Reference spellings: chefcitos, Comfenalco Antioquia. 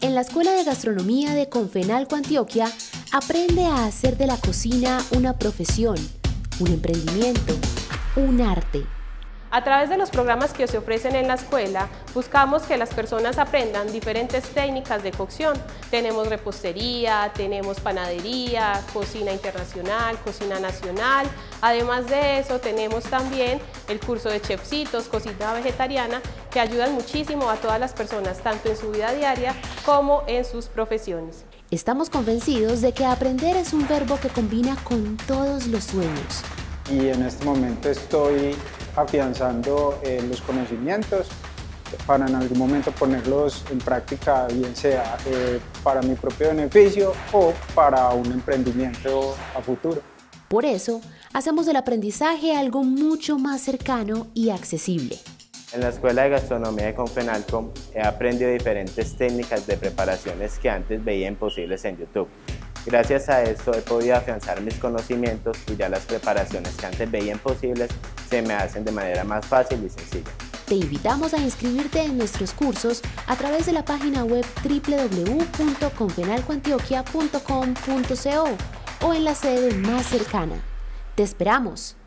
En la Escuela de Gastronomía de Comfenalco Antioquia, aprende a hacer de la cocina una profesión, un emprendimiento, un arte. A través de los programas que se ofrecen en la escuela, buscamos que las personas aprendan diferentes técnicas de cocción. Tenemos repostería, tenemos panadería, cocina internacional, cocina nacional. Además de eso, tenemos también el curso de chefcitos, cocina vegetariana, que ayudan muchísimo a todas las personas, tanto en su vida diaria como en sus profesiones. Estamos convencidos de que aprender es un verbo que combina con todos los sueños. Y en este momento estoy afianzando los conocimientos para en algún momento ponerlos en práctica, bien sea para mi propio beneficio o para un emprendimiento a futuro. Por eso, hacemos del aprendizaje algo mucho más cercano y accesible. En la Escuela de Gastronomía de Comfenalco he aprendido diferentes técnicas de preparaciones que antes veía imposibles en YouTube. Gracias a esto he podido afianzar mis conocimientos y ya las preparaciones que antes veía imposibles se me hacen de manera más fácil y sencilla. Te invitamos a inscribirte en nuestros cursos a través de la página web www.comfenalcoantioquia.com.co o en la sede más cercana. ¡Te esperamos!